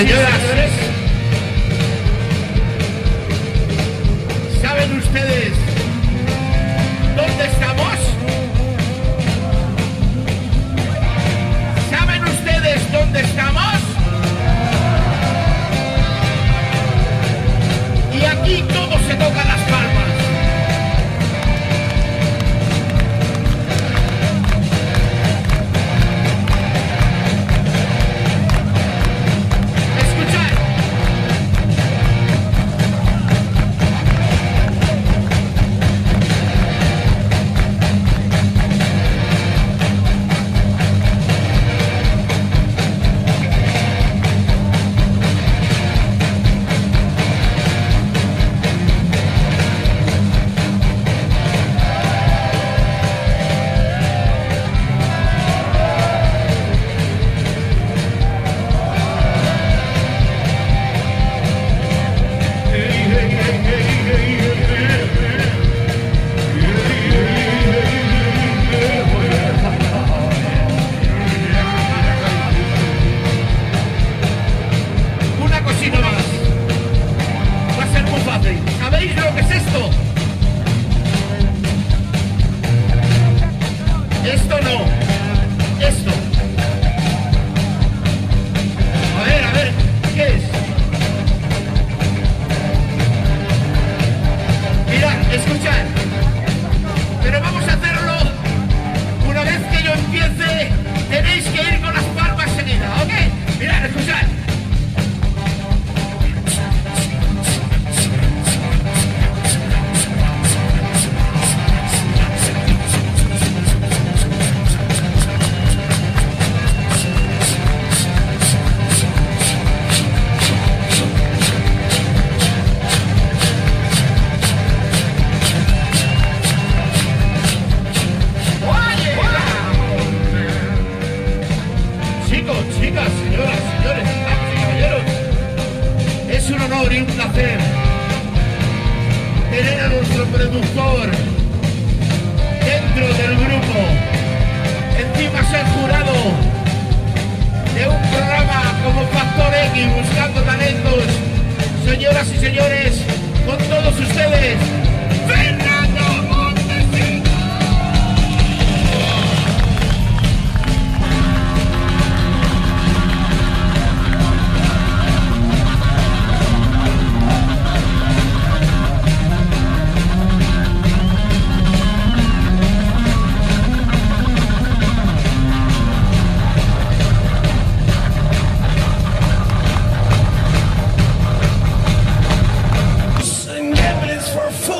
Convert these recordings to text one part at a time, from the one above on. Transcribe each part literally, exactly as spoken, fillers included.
señoras, ¿saben ustedes dónde estamos? ¿Saben ustedes dónde estamos? Y aquí todo se toca las palmas. For full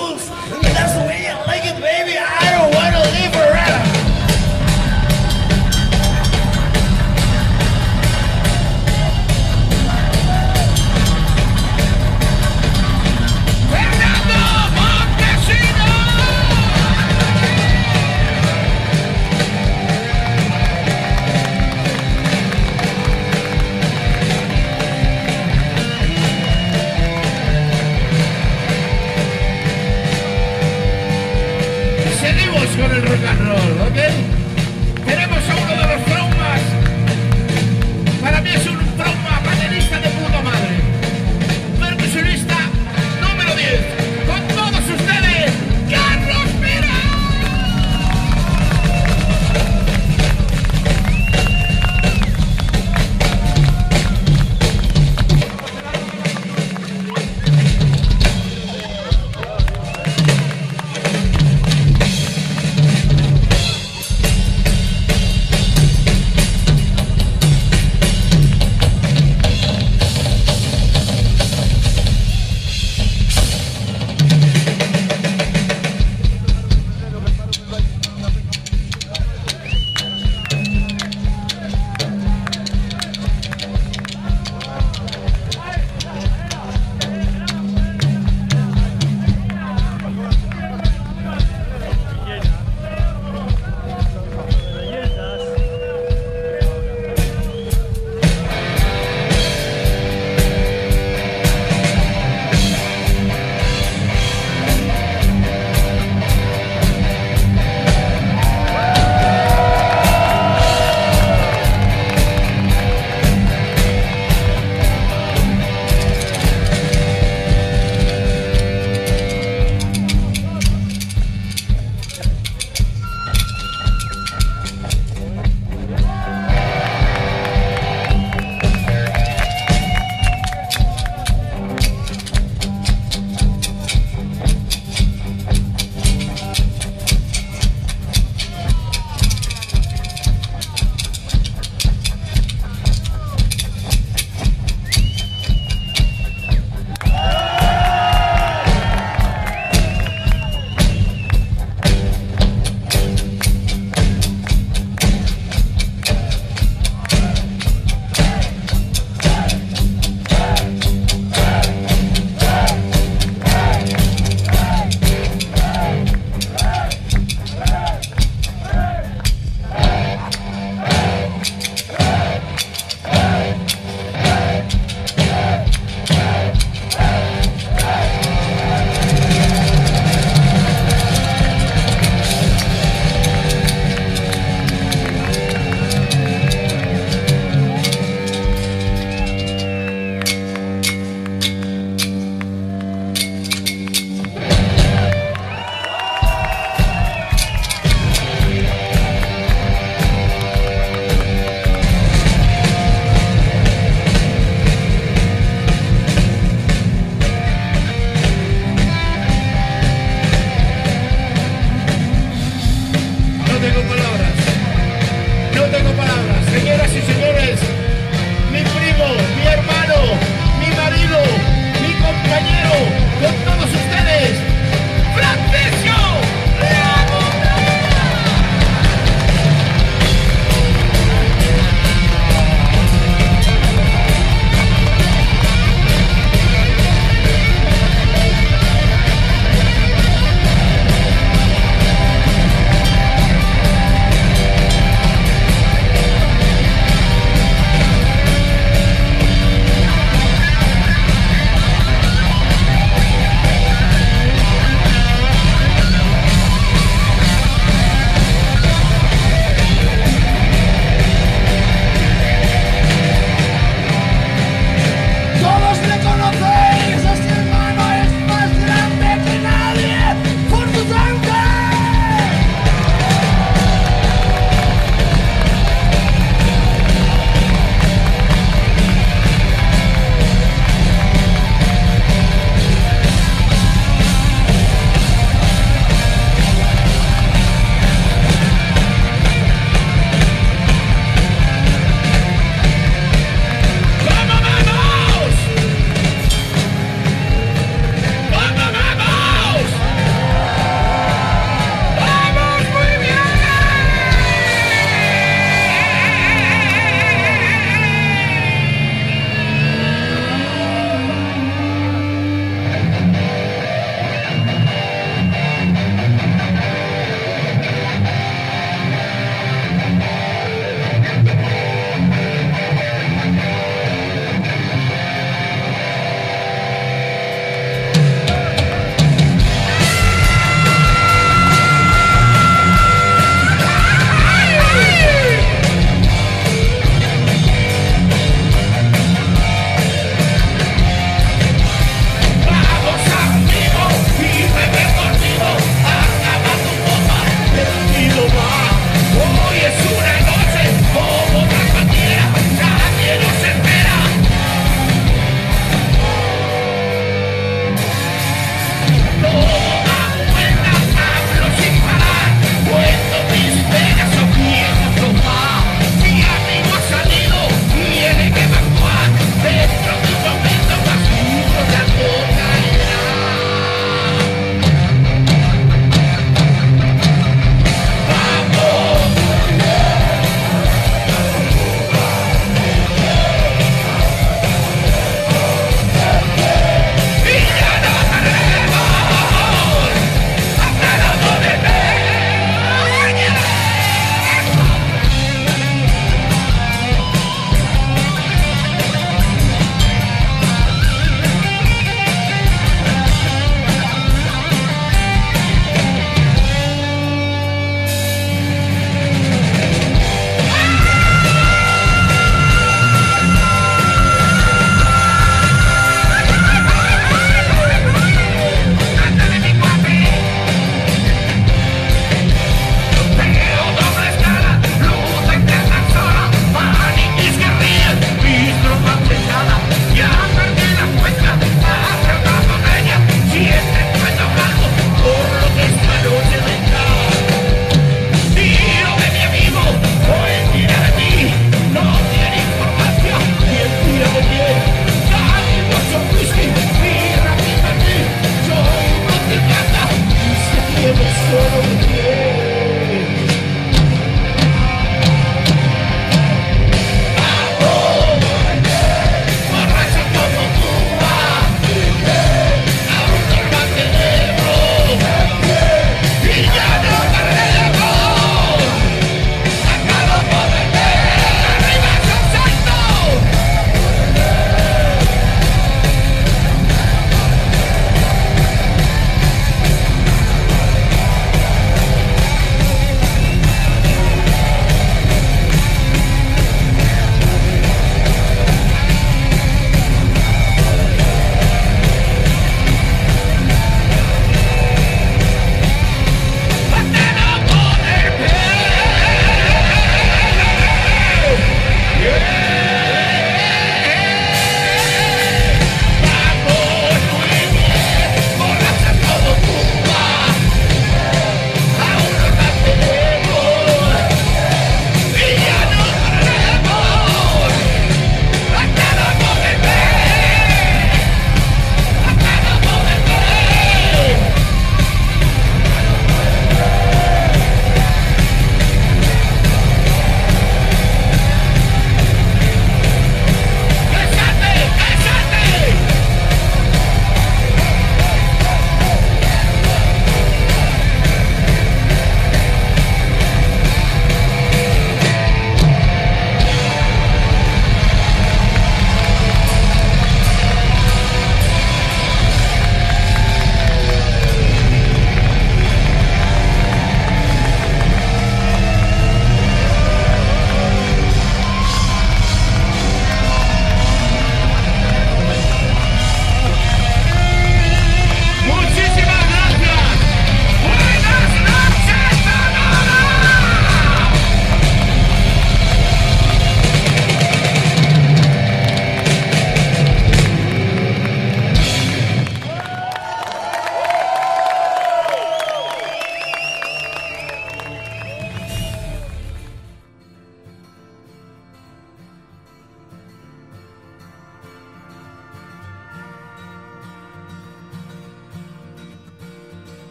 Señoras y señores, mi primo, mi hermano, mi marido, mi compañero.